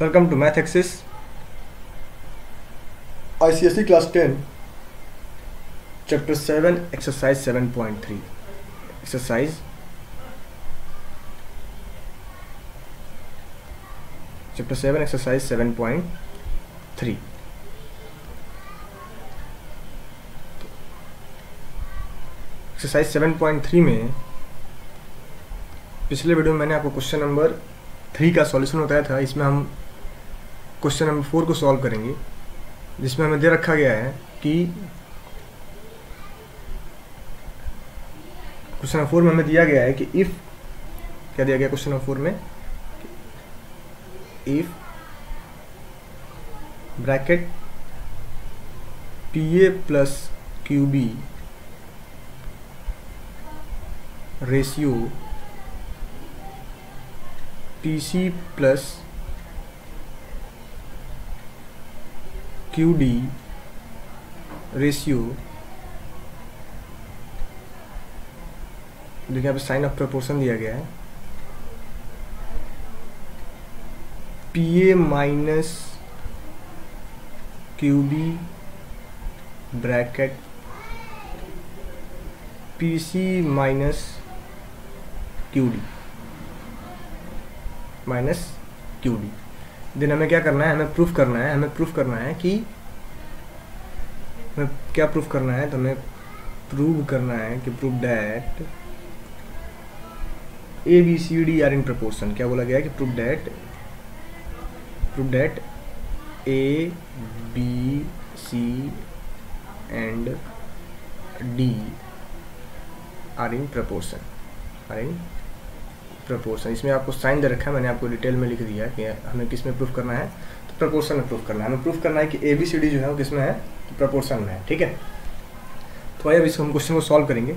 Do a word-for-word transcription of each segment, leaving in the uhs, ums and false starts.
Welcome to math axis ICSE class ten chapter seven exercise seven point three exercise chapter seven exercise seven point three. Exercise seven point three में पिछले video में मैंने आपको question number three का solution बताया था। इसमें हम क्वेश्चन नंबर फोर को सॉल्व करेंगे, जिसमें हमें दे रखा गया है कि क्वेश्चन नंबर फोर में हमें दिया गया है कि इफ़ क्या दिया गया क्वेश्चन नंबर फोर में if bracket P A plus Q B ratio P C plus Q D ratio, देखिए यहाँ पे साइन ऑफ प्रोपोर्शन दिया गया है, P A minus Q B bracket P C minus Q D minus Q D. Then हमें क्या करना है, हमें प्रूफ करना है हमें प्रूफ करना है कि हमें क्या प्रूफ करना है, तो हमें प्रूव करना है कि prove that A B C D are in proportion. क्या बोला गया है कि prove that prove that A B C and D are in proportion are in proportion. इसमें आपको साइन दे रखा है, मैंने आपको डिटेल में लिख दिया कि हमें किस में प्रूफ करना है, तो प्रपोर्शन में प्रूफ करना है। हमें प्रूफ करना है कि ए बी सी डी जो है वो किस में है, तो प्रपोर्शन में है। ठीक है, तो आइए अब इसको हम क्वेश्चन को सॉल्व करेंगे।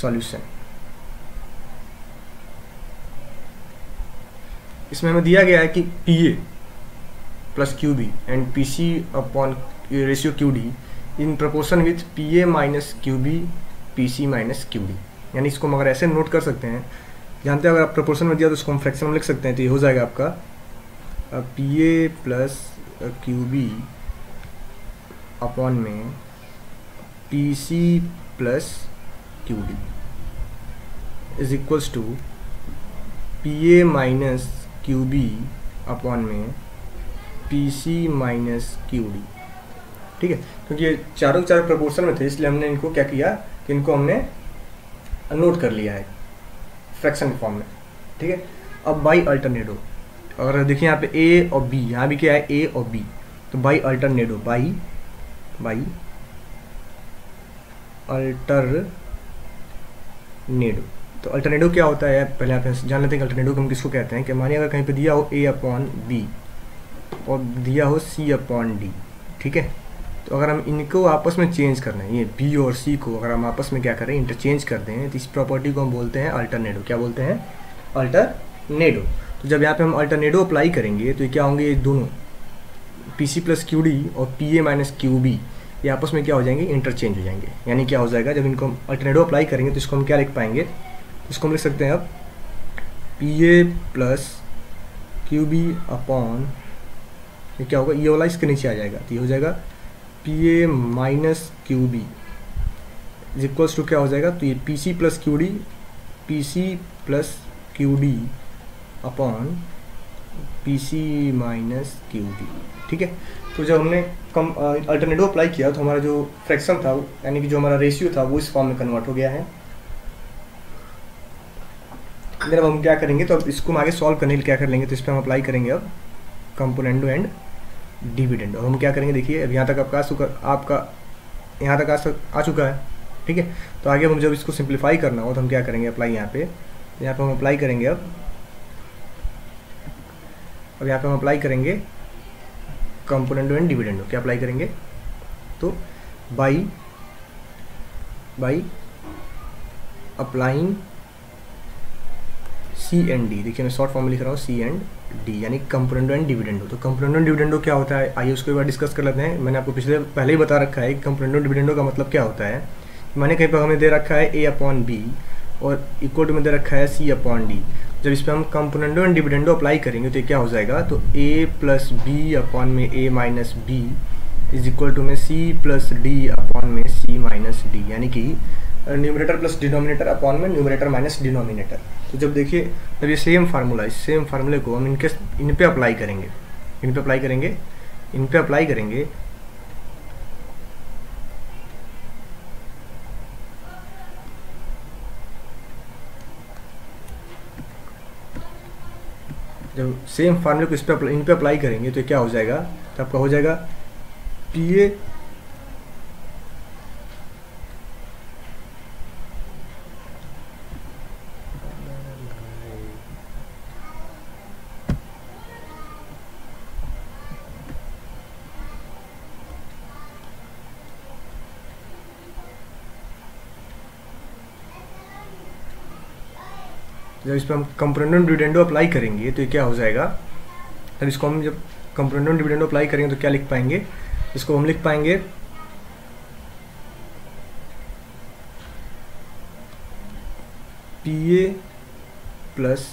सॉल्यूशन इसमें हमें दिया गया है कि P A plus Q B and P C upon ratio Q D in proportion with P A minus Q B P C minus Q D. यानी इसको मगर ऐसे नोट कर सकते हैं, जानते हैं अगर आप प्रपोर्शन में दिया तो इसको हम फ्रैक्शन में लिख सकते हैं, तो ये हो जाएगा आपका P A plus Q B upon में P C plus Q D is equals to P A minus Q B upon में P C minus Q D. ठीक है, क्योंकि ये चारों के चारों प्रपोर्शन में थे, इसलिए हमने इनको क्या किया कि इनको हमने नोट कर लिया है फ्रैक्शन के फॉर्म में। ठीक है, अब बाई अल्टरनेडो, अगर देखिए यहाँ पे ए और बी, यहाँ भी क्या है ए और बी, तो by alternendo by by alternendo. तो अल्टरनेडो क्या होता है, पहले आप जान लेते हैं कि अल्टरनेडो हम किसको कहते हैं। कि मानिए अगर कहीं पर दिया हो ए अपॉन बी और दिया हो सी अपॉन डी। ठीक है, तो अगर हम इनको आपस में चेंज कर लें, ये बी और सी को अगर हम आपस में क्या करें इंटरचेंज कर दें, तो इस प्रॉपर्टी को हम बोलते हैं अल्टरनेडो। क्या बोलते हैं, अल्टरनेडो। तो जब यहाँ पे हम अल्टरनेडो अप्लाई करेंगे तो ये क्या होंगे, ये दोनों P C plus Q D और P A minus Q B ये आपस में क्या हो जाएंगे, इंटरचेंज हो जाएंगे। यानी क्या हो जाएगा, जब इनको हम अल्टरनेडो अप्लाई करेंगे तो इसको हम क्या लिख पाएंगे, इसको हम लिख सकते हैं अब P A plus Q B upon ये क्या होगा, ये वाला इसके नीचे आ जाएगा, तो ये हो जाएगा P A minus Q B is equals to क्या हो जाएगा, तो ये P C plus Q D P C plus Q D upon P C minus Q B. ठीक है, तो जब हमने कम अल्टरनेटिव अप्लाई किया तो हमारा जो फ्रैक्शन था यानी कि जो हमारा रेशियो था वो इस फॉर्म में कन्वर्ट हो गया है। अगर अब हम क्या करेंगे, तो अब इसको हम आगे सॉल्व करने के लिए क्या कर लेंगे, तो इस पर हम अप्लाई करेंगे अब कंपोनेंडो एंड डिविडेंड। और हम क्या करेंगे, देखिए अब यहाँ तक आपका आपका यहाँ तक आ चुका है। ठीक है, तो आगे हम जब इसको सिंप्लीफाई करना हो तो हम क्या करेंगे, अप्लाई यहाँ पे यहाँ पे हम अप्लाई करेंगे अब अब यहाँ पे हम अप्लाई करेंगे कंपोनेंडो एंड डिविडेंडो। क्या अप्लाई करेंगे, तो by by applying C and D. देखिए मैं शॉर्ट फॉर्म में लिख रहा हूँ सी एंड डी, यानी कंपोनेंडो एंड डिविडेंडो। तो कंपोनेंडो एंड डिविडेंडो क्या होता है, आइए उसको एक बार डिस्कस कर लेते हैं। मैंने आपको पिछले पहले ही बता रखा है कि कंपोनेंडो एंड डिविडेंडो का मतलब क्या होता है। मैंने कहीं पर हमें दे रखा है ए अपॉन बी और इक्वल टू में दे रखा है सी अपॉन डी। जब इस पर हम कंपोनेंडो एंड डिविडेंडो अप्लाई करेंगे तो क्या हो जाएगा, तो ए प्लस बी अपॉन में A minus B is equal to में सी प्लस डी अपॉन में सी माइनस डी, यानी कि न्यूमरेटर प्लस डिनोमिनेटर अपॉन में न्यूमरेटर माइनस डिनोमिनेटर। तो जब देखिए तब ये सेम फार्मूला, इस सेम फार्मूले को हम इनके इन पे अप्लाई करेंगे इन पे अप्लाई करेंगे इन पे अप्लाई करेंगे जब सेम फार्मूले को इस पे इन पे अप्लाई करेंगे तो क्या हो जाएगा, तो आपका हो जाएगा पी ए जब इस पर हम कंपोनेंडो एंड डिविडेंडो अप्लाई करेंगे तो ये क्या हो जाएगा, तब इसको हम जब कंपोनेंडो एंड डिविडेंडो अप्लाई करेंगे तो क्या लिख पाएंगे, इसको हम लिख पाएंगे P A plus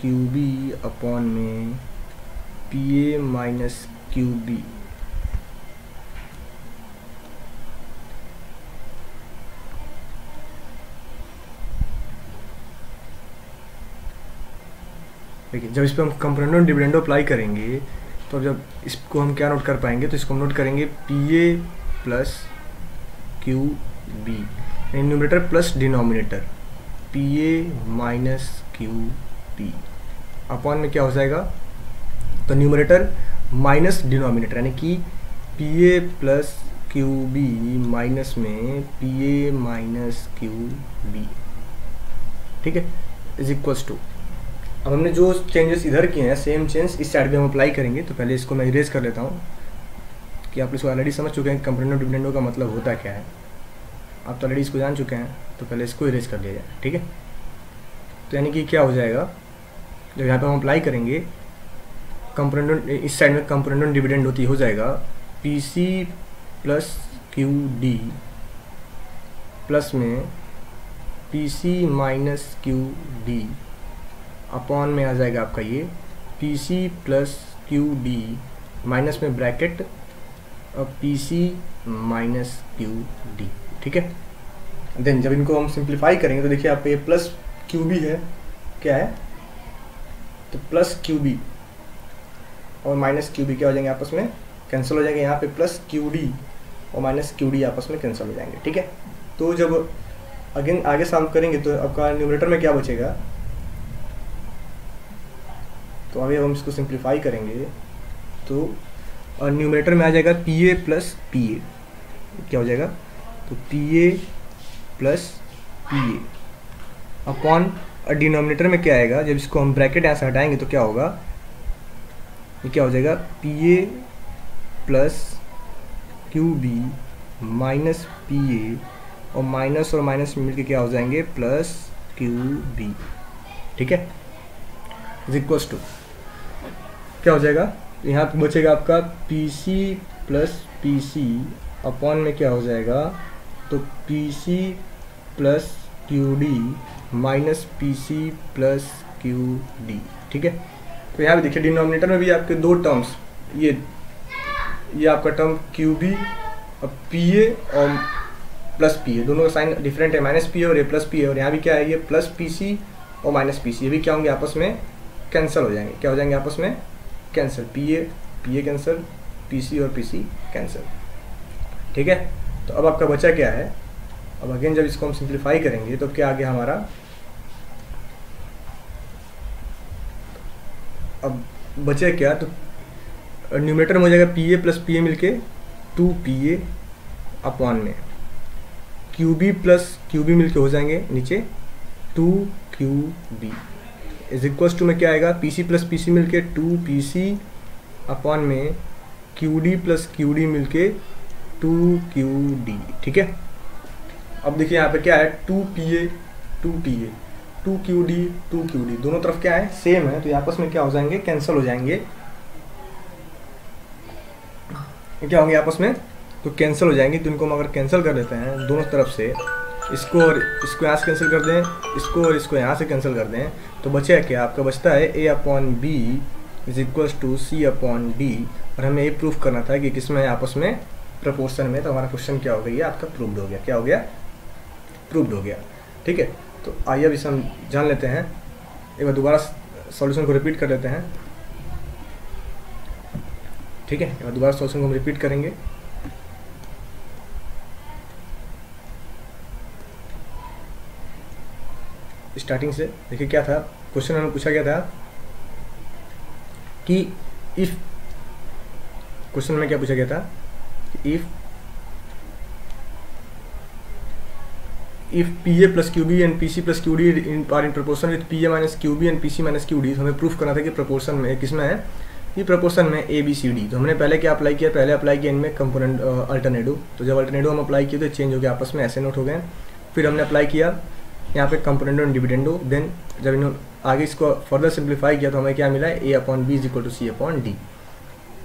Q B upon में P A minus Q B. देखिए जब इस पर हम कंपोनेंडो एंड डिविडेंडो अप्लाई करेंगे तो जब इसको हम क्या नोट कर पाएंगे, तो इसको हम नोट करेंगे P A plus Q B, numerator plus denominator P A minus Q B upon में क्या हो जाएगा, तो न्यूमरेटर माइनस डिनोमिनेटर यानी कि P A plus Q B minus में P A minus Q B, ठीक है, इज इक्वल्स टू। अब हमने जो चेंजेस इधर किए हैं सेम चेंज इस साइड पे हम अप्लाई करेंगे। तो पहले इसको मैं इरेज कर लेता हूँ कि आप इसको ऑलरेडी समझ चुके हैं कंपोनेंडो डिविडेंडो का मतलब होता क्या है, आप तो ऑलरेडी इसको जान चुके हैं, तो पहले इसको इरेज कर लिया जाए, ठीक है। तो यानी कि क्या हो जाएगा, जब यहाँ पर हम अप्लाई करेंगे कंपोनेंडो, इस साइड में कंपोनेंडो डिविडेंडो होती हो जाएगा P C plus Q D plus में P C minus Q D upon में आ जाएगा आपका ये P C plus Q D minus में ब्रैकेट और P C minus Q D, ठीक है। देन जब इनको हम सिंप्लीफाई करेंगे तो देखिए आप ये प्लस क्यू बी है, क्या है, तो प्लस क्यू बी और माइनस क्यू बी क्या हो जाएंगे, आपस में कैंसिल हो जाएंगे। यहाँ पे प्लस क्यू डी और माइनस क्यू डी आपस में कैंसिल हो जाएंगे, ठीक है। तो जब अगेन आगे सॉल्व करेंगे तो आपका न्यूमरेटर में क्या बचेगा, तो अभी हम इसको सिंप्लीफाई करेंगे तो और न्यूमरेटर में आ जाएगा P A plus P A, क्या हो जाएगा, तो P A plus P A upon और डिनोमिनेटर में क्या आएगा, जब इसको हम ब्रैकेट यहाँ से हटाएंगे तो क्या होगा, ये क्या हो जाएगा P A plus Q B minus P A और माइनस और माइनस मिलके क्या हो जाएंगे प्लस क्यू बी, ठीक है, इज इक्वल्स टू क्या हो जाएगा, यहाँ पे बचेगा आपका P C plus P C upon में क्या हो जाएगा, तो P C plus Q D minus P C plus Q D, ठीक है। तो यहाँ पे देखिए डिनोमिनेटर में भी आपके दो टर्म्स, ये ये आपका टर्म क्यू बी और पी ए और प्लस पी ए, दोनों का साइन डिफरेंट है, माइनस पी ए और ये प्लस पी ए, और यहाँ भी क्या है ये प्लस पी सी और माइनस पी सी, ये भी क्या होंगे आपस में कैंसिल हो जाएंगे, क्या हो जाएंगे आपस में cancel, P A P A cancel, P C और पी सी कैंसिल, ठीक है। तो अब आपका बचा क्या है, अब अगेन जब इसको हम सिंप्लीफाई करेंगे तो क्या आ गया हमारा, अब बचे क्या, तो न्यूमरेटर में हो जाएगा P A plus P A मिलके टू पी ए अपॉन में Q B plus Q B मिलके हो जाएंगे नीचे two Q B is equals to में क्या आएगा, P C plus P C मिल के टू पी सी अपॉन में Q D plus Q D मिल के टू क्यू डी, ठीक है। अब देखिए यहाँ पे क्या है two P A two P A two Q D two Q D, दोनों तरफ क्या है सेम है, तो आपस में क्या हो जाएंगे कैंसिल हो जाएंगे, क्या होंगे आपस में, तो कैंसिल हो जाएंगे। तो इनको हम अगर कैंसिल कर देते हैं दोनों तरफ से इसको और इसको यहाँ से कैंसिल कर दें, इसको और इसको यहाँ से कैंसिल कर दें, तो बचा क्या आपका? बचता है A upon B is equals to C upon D. और हमें ये प्रूफ करना था कि किस में है, आपस में प्रपोर्शन में। तो हमारा क्वेश्चन क्या हो गया, ये आपका प्रूव्ड हो गया। क्या हो गया? प्रूव्ड हो गया। ठीक है, तो आइए अभी हम जान लेते हैं, एक बार दोबारा सॉल्यूशन को रिपीट कर लेते हैं। ठीक है, एक बार दोबारा सॉल्यूशन को हम रिपीट करेंगे। स्टार्टिंग से देखिए क्या था क्वेश्चन, हमें पूछा गया था कि इफ, क्वेश्चन में क्या पूछा गया था कि if if P A plus Q B and P C plus Q D are in proportion with P A minus Q B and P C minus Q D. हमें प्रूफ करना था कि प्रपोर्शन में किसमें है, ये प्रपोर्शन में ए B C D. तो हमने पहले क्या अप्लाई किया, पहले अप्लाई किया इनमें कंपोनेंट अल्टरनेटिव। तो जब अल्टरनेटिव हम अप्लाई किए तो चेंज हो गया आपस में, ऐसे नोट हो गए। फिर हमने अप्लाई किया यहाँ पे कंपोनेंट एंड डिविडेंडो। देन जब इन्होंने आगे इसको फर्दर सिंप्लीफाई किया तो हमें क्या मिला, A upon B is equal to C upon D.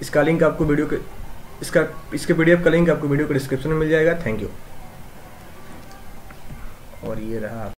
इसका लिंक आपको वीडियो के, इसका इसके पीडीएफ का लिंक आपको वीडियो के डिस्क्रिप्शन में मिल जाएगा। Thank you. और ये रहा।